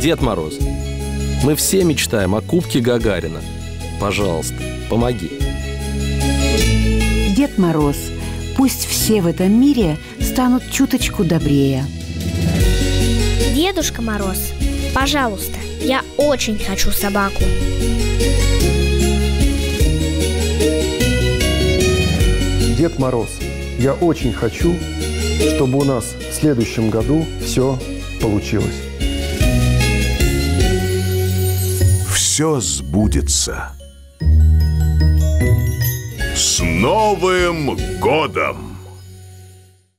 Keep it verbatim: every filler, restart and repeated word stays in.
Дед Мороз, мы все мечтаем о Кубке Гагарина. Пожалуйста, помоги. Дед Мороз, пусть все в этом мире станут чуточку добрее. Дедушка Мороз, пожалуйста, я очень хочу собаку. Дед Мороз, я очень хочу, чтобы у нас в следующем году все получилось. Все сбудется. С Новым годом!